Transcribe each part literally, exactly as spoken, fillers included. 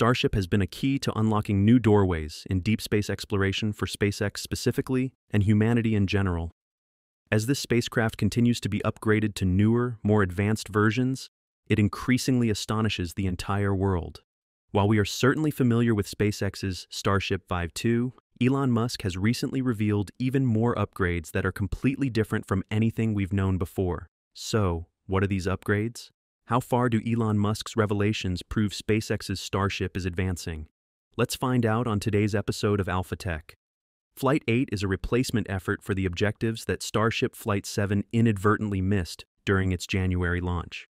Starship has been a key to unlocking new doorways in deep space exploration for SpaceX specifically and humanity in general. As this spacecraft continues to be upgraded to newer, more advanced versions, it increasingly astonishes the entire world. While we are certainly familiar with SpaceX's Starship Flight two, Elon Musk has recently revealed even more upgrades that are completely different from anything we've known before. So, what are these upgrades? How far do Elon Musk's revelations prove SpaceX's Starship is advancing? Let's find out on today's episode of Alpha Tech. Flight eight is a replacement effort for the objectives that Starship Flight seven inadvertently missed during its January launch.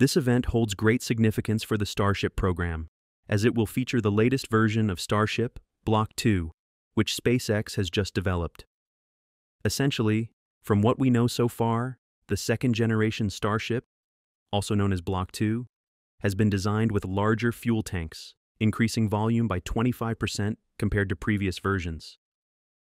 This event holds great significance for the Starship program, as it will feature the latest version of Starship, Block two, which SpaceX has just developed. Essentially, from what we know so far, the second-generation Starship, also known as Block two, has been designed with larger fuel tanks, increasing volume by twenty-five percent compared to previous versions.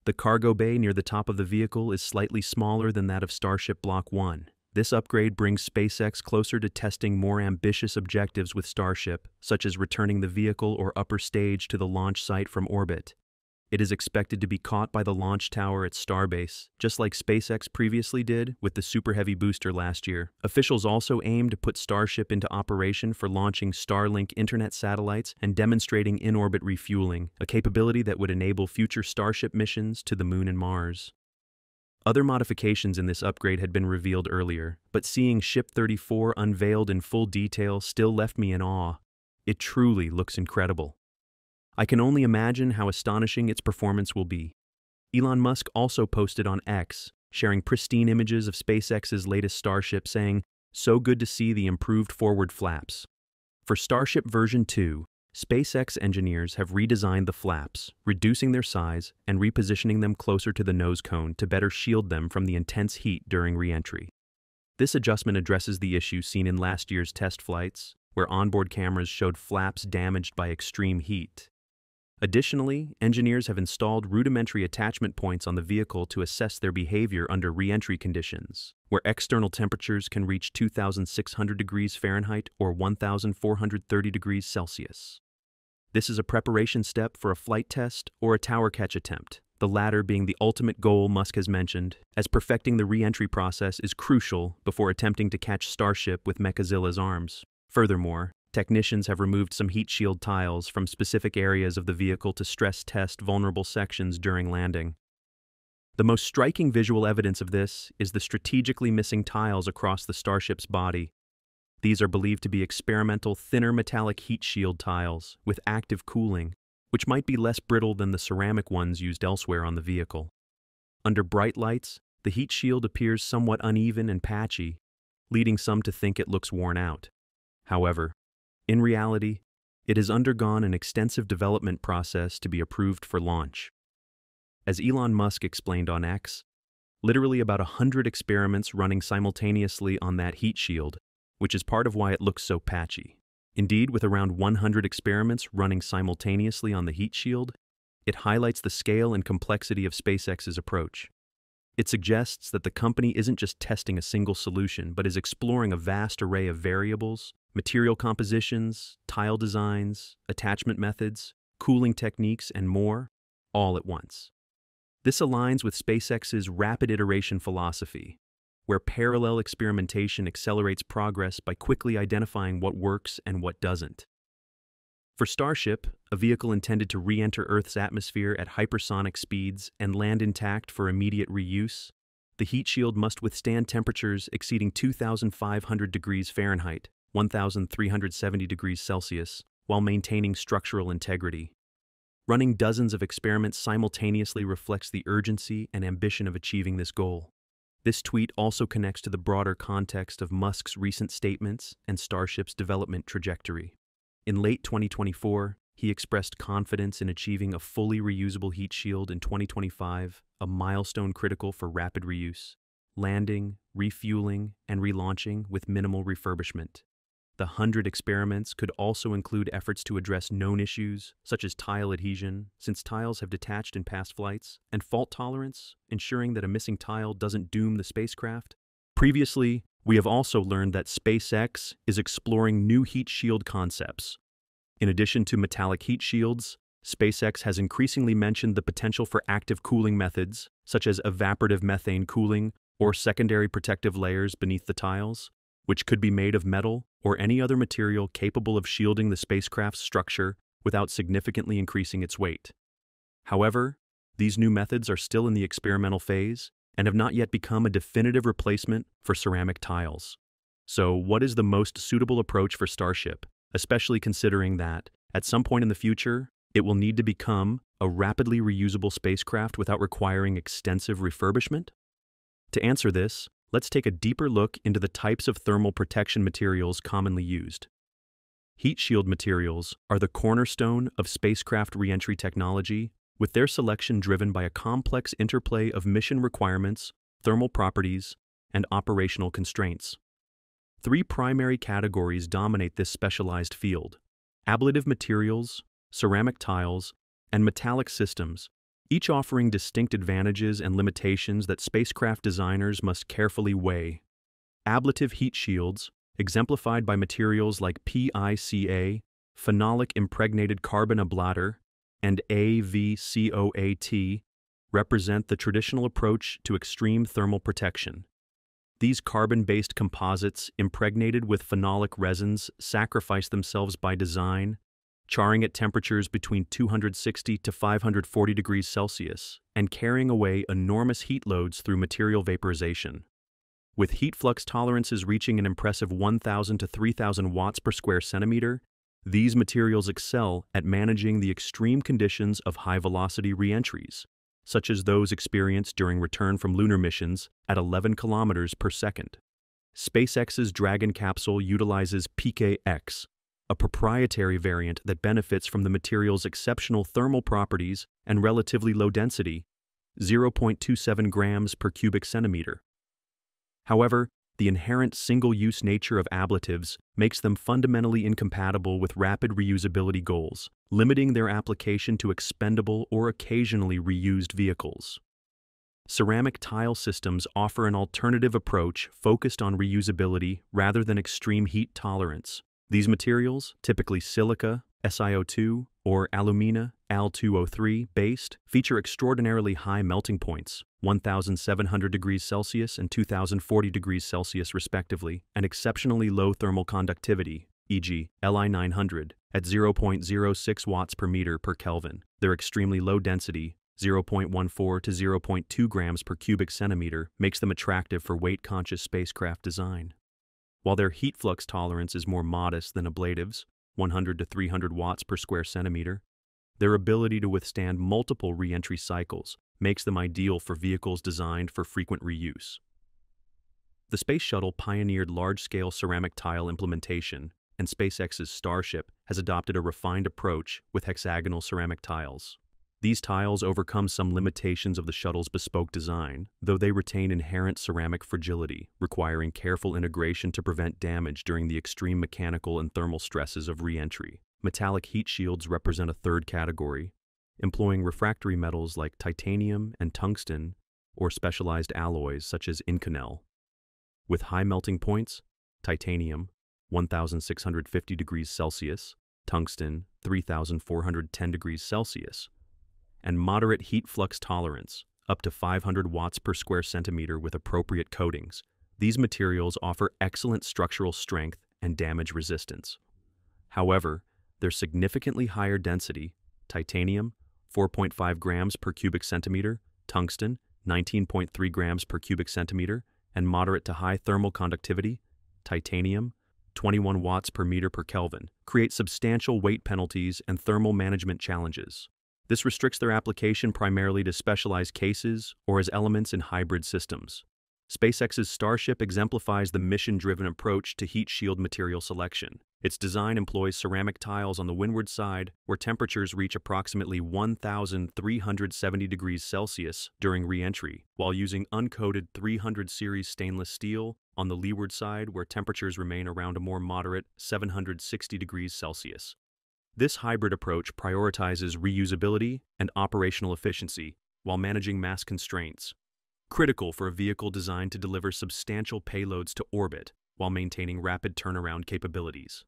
The cargo bay near the top of the vehicle is slightly smaller than that of Starship Block one. This upgrade brings SpaceX closer to testing more ambitious objectives with Starship, such as returning the vehicle or upper stage to the launch site from orbit. It is expected to be caught by the launch tower at Starbase, just like SpaceX previously did with the Super Heavy booster last year. Officials also aim to put Starship into operation for launching Starlink internet satellites and demonstrating in-orbit refueling, a capability that would enable future Starship missions to the Moon and Mars. Other modifications in this upgrade had been revealed earlier, but seeing Ship thirty-four unveiled in full detail still left me in awe. It truly looks incredible. I can only imagine how astonishing its performance will be. Elon Musk also posted on X, sharing pristine images of SpaceX's latest Starship, saying, "So good to see the improved forward flaps." For Starship version two, SpaceX engineers have redesigned the flaps, reducing their size and repositioning them closer to the nose cone to better shield them from the intense heat during re-entry. This adjustment addresses the issue seen in last year's test flights, where onboard cameras showed flaps damaged by extreme heat. Additionally, engineers have installed rudimentary attachment points on the vehicle to assess their behavior under re-entry conditions, where external temperatures can reach two thousand six hundred degrees Fahrenheit or one thousand four hundred thirty degrees Celsius. This is a preparation step for a flight test or a tower catch attempt, the latter being the ultimate goal Musk has mentioned, as perfecting the re-entry process is crucial before attempting to catch Starship with Mechazilla's arms. Furthermore, technicians have removed some heat shield tiles from specific areas of the vehicle to stress test vulnerable sections during landing. The most striking visual evidence of this is the strategically missing tiles across the Starship's body. These are believed to be experimental thinner metallic heat shield tiles with active cooling, which might be less brittle than the ceramic ones used elsewhere on the vehicle. Under bright lights, the heat shield appears somewhat uneven and patchy, leading some to think it looks worn out. However, in reality, it has undergone an extensive development process to be approved for launch. As Elon Musk explained on X, literally about a hundred experiments running simultaneously on that heat shield, which is part of why it looks so patchy. Indeed, with around one hundred experiments running simultaneously on the heat shield, it highlights the scale and complexity of SpaceX's approach. It suggests that the company isn't just testing a single solution, but is exploring a vast array of variables, material compositions, tile designs, attachment methods, cooling techniques, and more, all at once. This aligns with SpaceX's rapid iteration philosophy, where parallel experimentation accelerates progress by quickly identifying what works and what doesn't. For Starship, a vehicle intended to re-enter Earth's atmosphere at hypersonic speeds and land intact for immediate reuse, the heat shield must withstand temperatures exceeding two thousand five hundred degrees Fahrenheit, one thousand three hundred seventy degrees Celsius, while maintaining structural integrity. Running dozens of experiments simultaneously reflects the urgency and ambition of achieving this goal. This tweet also connects to the broader context of Musk's recent statements and Starship's development trajectory. In late twenty twenty-four, he expressed confidence in achieving a fully reusable heat shield in twenty twenty-five, a milestone critical for rapid reuse, landing, refueling, and relaunching with minimal refurbishment. The hundred experiments could also include efforts to address known issues, such as tile adhesion, since tiles have detached in past flights, and fault tolerance, ensuring that a missing tile doesn't doom the spacecraft. Previously, we have also learned that SpaceX is exploring new heat shield concepts, In addition to metallic heat shields, SpaceX has increasingly mentioned the potential for active cooling methods, such as evaporative methane cooling or secondary protective layers beneath the tiles, which could be made of metal or any other material capable of shielding the spacecraft's structure without significantly increasing its weight. However, these new methods are still in the experimental phase and have not yet become a definitive replacement for ceramic tiles. So, what is the most suitable approach for Starship, especially considering that, at some point in the future, it will need to become a rapidly reusable spacecraft without requiring extensive refurbishment? To answer this, let's take a deeper look into the types of thermal protection materials commonly used. Heat shield materials are the cornerstone of spacecraft reentry technology, with their selection driven by a complex interplay of mission requirements, thermal properties, and operational constraints. Three primary categories dominate this specialized field: ablative materials, ceramic tiles, and metallic systems, each offering distinct advantages and limitations that spacecraft designers must carefully weigh. Ablative heat shields, exemplified by materials like PICA, phenolic impregnated carbon ablator, and AVCOAT, represent the traditional approach to extreme thermal protection. These carbon-based composites, impregnated with phenolic resins, sacrifice themselves by design, charring at temperatures between two hundred sixty to five hundred forty degrees Celsius and carrying away enormous heat loads through material vaporization. With heat flux tolerances reaching an impressive one thousand to three thousand watts per square centimeter, these materials excel at managing the extreme conditions of high-velocity reentries, such as those experienced during return from lunar missions at eleven kilometers per second. SpaceX's Dragon capsule utilizes P K X, a proprietary variant that benefits from the material's exceptional thermal properties and relatively low density, zero point two seven grams per cubic centimeter. However, the inherent single-use nature of ablatives makes them fundamentally incompatible with rapid reusability goals, limiting their application to expendable or occasionally reused vehicles. Ceramic tile systems offer an alternative approach focused on reusability rather than extreme heat tolerance. These materials, typically silica, S i O two, or alumina, A L two O three, based, feature extraordinarily high melting points, one thousand seven hundred degrees Celsius and two thousand forty degrees Celsius respectively, and exceptionally low thermal conductivity, for example, L i nine hundred, at zero point zero six watts per meter per Kelvin. Their extremely low density, zero point one four to zero point two grams per cubic centimeter, makes them attractive for weight-conscious spacecraft design. While their heat flux tolerance is more modest than ablatives, one hundred to three hundred watts per square centimeter, their ability to withstand multiple re-entry cycles makes them ideal for vehicles designed for frequent reuse. The Space Shuttle pioneered large-scale ceramic tile implementation, and SpaceX's Starship has adopted a refined approach with hexagonal ceramic tiles. These tiles overcome some limitations of the shuttle's bespoke design, though they retain inherent ceramic fragility, requiring careful integration to prevent damage during the extreme mechanical and thermal stresses of re-entry. Metallic heat shields represent a third category, employing refractory metals like titanium and tungsten, or specialized alloys such as Inconel. With high melting points, titanium, one thousand six hundred fifty degrees Celsius, tungsten, three thousand four hundred ten degrees Celsius, and moderate heat flux tolerance, up to five hundred watts per square centimeter with appropriate coatings, these materials offer excellent structural strength and damage resistance. However, their significantly higher density, titanium, four point five grams per cubic centimeter, tungsten, nineteen point three grams per cubic centimeter, and moderate to high thermal conductivity, titanium, twenty-one watts per meter per Kelvin, create substantial weight penalties and thermal management challenges. This restricts their application primarily to specialized cases or as elements in hybrid systems. SpaceX's Starship exemplifies the mission-driven approach to heat shield material selection. Its design employs ceramic tiles on the windward side, where temperatures reach approximately one thousand three hundred seventy degrees Celsius during re-entry, while using uncoated three hundred series stainless steel on the leeward side, where temperatures remain around a more moderate seven hundred sixty degrees Celsius. This hybrid approach prioritizes reusability and operational efficiency while managing mass constraints, critical for a vehicle designed to deliver substantial payloads to orbit while maintaining rapid turnaround capabilities.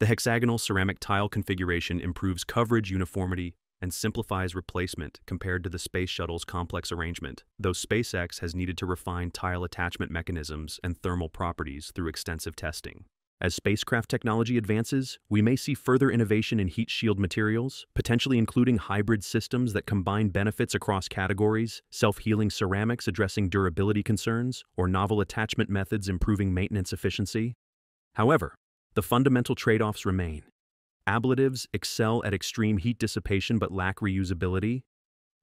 The hexagonal ceramic tile configuration improves coverage uniformity and simplifies replacement compared to the Space Shuttle's complex arrangement, though SpaceX has needed to refine tile attachment mechanisms and thermal properties through extensive testing. As spacecraft technology advances, we may see further innovation in heat shield materials, potentially including hybrid systems that combine benefits across categories, self-healing ceramics addressing durability concerns, or novel attachment methods improving maintenance efficiency. However, the fundamental trade-offs remain. Ablatives excel at extreme heat dissipation but lack reusability.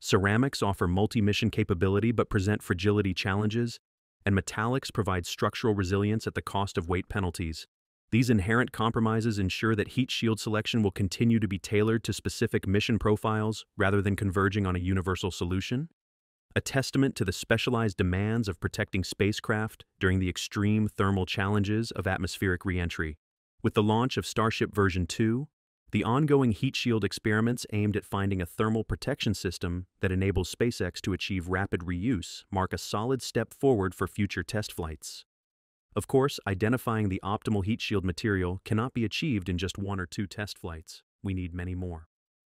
Ceramics offer multi-mission capability but present fragility challenges. And metallics provide structural resilience at the cost of weight penalties. These inherent compromises ensure that heat shield selection will continue to be tailored to specific mission profiles rather than converging on a universal solution, a testament to the specialized demands of protecting spacecraft during the extreme thermal challenges of atmospheric reentry. With the launch of Starship version two, the ongoing heat shield experiments aimed at finding a thermal protection system that enables SpaceX to achieve rapid reuse mark a solid step forward for future test flights. Of course, identifying the optimal heat shield material cannot be achieved in just one or two test flights. We need many more.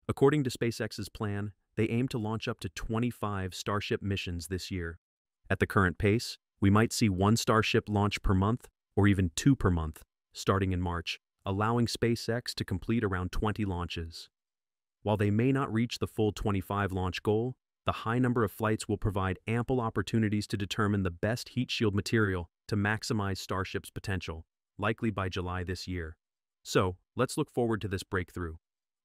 According to SpaceX's plan, they aim to launch up to twenty-five Starship missions this year. At the current pace, we might see one Starship launch per month, or even two per month, starting in March, allowing SpaceX to complete around twenty launches. While they may not reach the full twenty-five launch goal, the high number of flights will provide ample opportunities to determine the best heat shield material to maximize Starship's potential, likely by July this year. So, let's look forward to this breakthrough.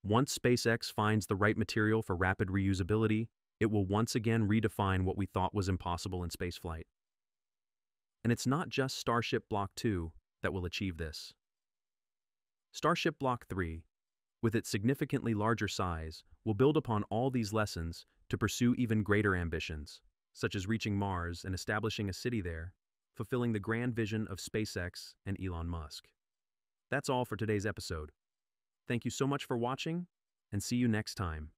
Once SpaceX finds the right material for rapid reusability, it will once again redefine what we thought was impossible in spaceflight. And it's not just Starship Block two that will achieve this. Starship Block three, with its significantly larger size, will build upon all these lessons to pursue even greater ambitions, such as reaching Mars and establishing a city there, fulfilling the grand vision of SpaceX and Elon Musk. That's all for today's episode. Thank you so much for watching, and see you next time.